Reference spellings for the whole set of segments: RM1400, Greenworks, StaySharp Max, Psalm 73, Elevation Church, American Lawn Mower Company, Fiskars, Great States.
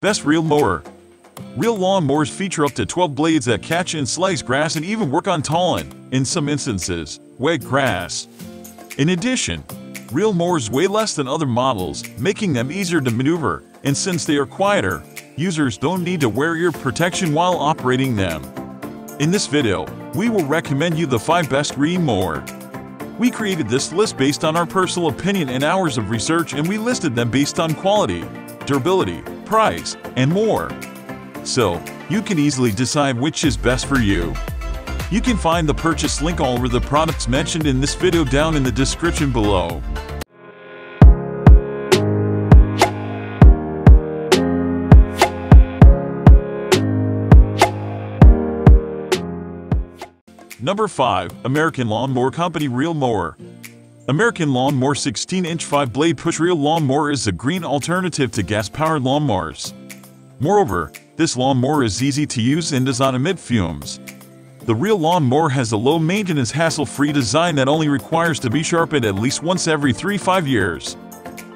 Best real mower. Real lawn mowers feature up to 12 blades that catch and slice grass and even work on tall and, in some instances, wet grass. In addition, real mowers weigh less than other models, making them easier to maneuver, and since they are quieter, users don't need to wear ear protection while operating them. In this video, we will recommend you the 5 best real mower. We created this list based on our personal opinion and hours of research, and we listed them based on quality, durability, price, and more. So, you can easily decide which is best for you. You can find the purchase link all over the products mentioned in this video down in the description below. Number 5. American Lawn Mower Company Real Mower. American Lawn Mower 16-inch 5-blade push reel lawn mower is a green alternative to gas-powered lawnmowers. Moreover, this lawnmower is easy to use and does not emit fumes. The real lawnmower has a low-maintenance, hassle-free design that only requires to be sharpened at least once every 3-5 years.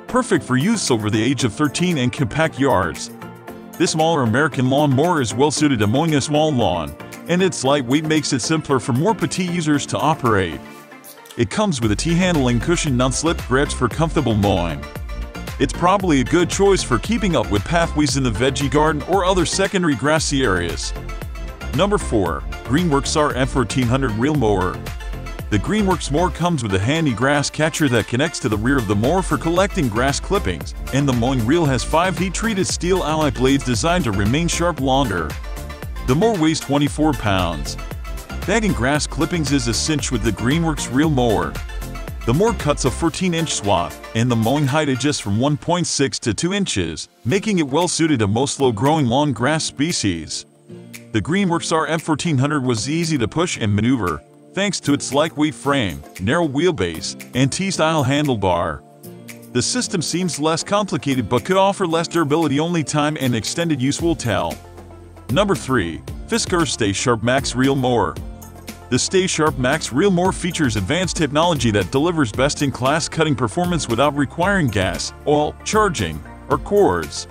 Perfect for use over the age of 13 and compact yards. This smaller American lawnmower is well-suited to mowing a small lawn, and its lightweight makes it simpler for more petite users to operate. It comes with a T-handle and cushioned non-slip grips for comfortable mowing. It's probably a good choice for keeping up with pathways in the veggie garden or other secondary grassy areas. Number 4. Greenworks RM1400 Real Mower. The Greenworks mower comes with a handy grass catcher that connects to the rear of the mower for collecting grass clippings, and the mowing reel has 5 heat-treated steel alloy blades designed to remain sharp longer. The mower weighs 24 pounds. Bagging grass clippings is a cinch with the Greenworks Real Mower. The mower cuts a 14-inch swath, and the mowing height adjusts from 1.6 to 2 inches, making it well-suited to most slow-growing lawn grass species. The Greenworks RM1400 was easy to push and maneuver, thanks to its lightweight frame, narrow wheelbase, and T-style handlebar. The system seems less complicated but could offer less durability, only time and extended use will tell. Number 3. Fiskars StaySharp Max Real Mower. The StaySharp Max Real Mower features advanced technology that delivers best-in-class cutting performance without requiring gas, oil, charging, or cords.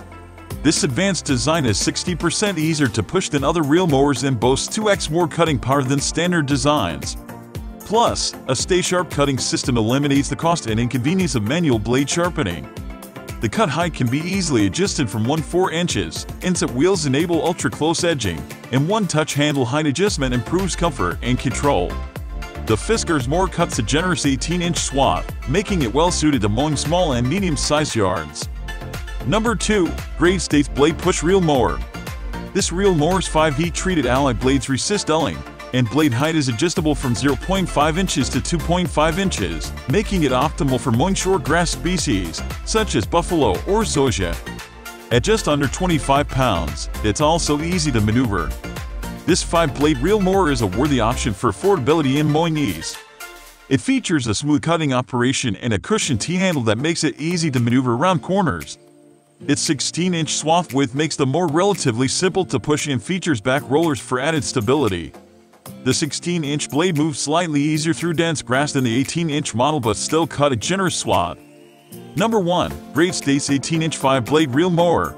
This advanced design is 60% easier to push than other real mowers and boasts 2x more cutting power than standard designs. Plus, a StaySharp cutting system eliminates the cost and inconvenience of manual blade sharpening. The cut height can be easily adjusted from 1-4 inches, inset wheels enable ultra-close edging, and one-touch handle height adjustment improves comfort and control. The Fiskars mower cuts a generous 18-inch swath, making it well-suited to mowing small and medium-sized yards. Number 2. Great States Blade Push Reel Mower. This reel mower's 5 heat-treated alloy blades resist dulling, and blade height is adjustable from 0.5 inches to 2.5 inches, making it optimal for mowing short grass species, such as buffalo or soja. At just under 25 pounds, it's also easy to maneuver. This 5-blade reel mower is a worthy option for affordability and mowing ease. It features a smooth cutting operation and a cushioned T-handle that makes it easy to maneuver around corners. Its 16-inch swath width makes the mower relatively simple to push and features back rollers for added stability. The 16-inch blade moves slightly easier through dense grass than the 18-inch model but still cut a generous swath. Number 1. Great States 18-inch 5-blade Reel Mower.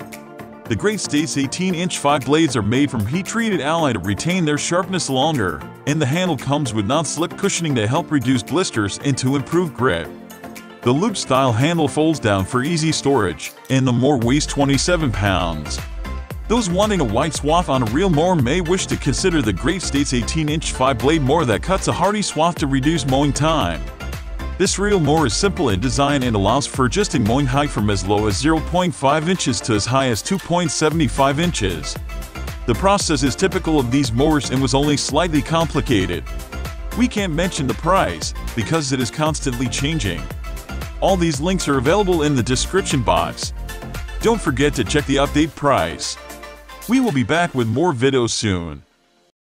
The Great States 18-inch 5 blades are made from heat-treated alloy to retain their sharpness longer, and the handle comes with non-slip cushioning to help reduce blisters and to improve grip. The loop-style handle folds down for easy storage, and the mower weighs 27 pounds. Those wanting a wide swath on a real mower may wish to consider the Great States 18-inch 5-blade mower that cuts a hearty swath to reduce mowing time. This reel mower is simple in design and allows for adjusting mowing height from as low as 0.5 inches to as high as 2.75 inches. The process is typical of these mowers and was only slightly complicated. We can't mention the price, because it is constantly changing. All these links are available in the description box. Don't forget to check the update price. We will be back with more videos soon.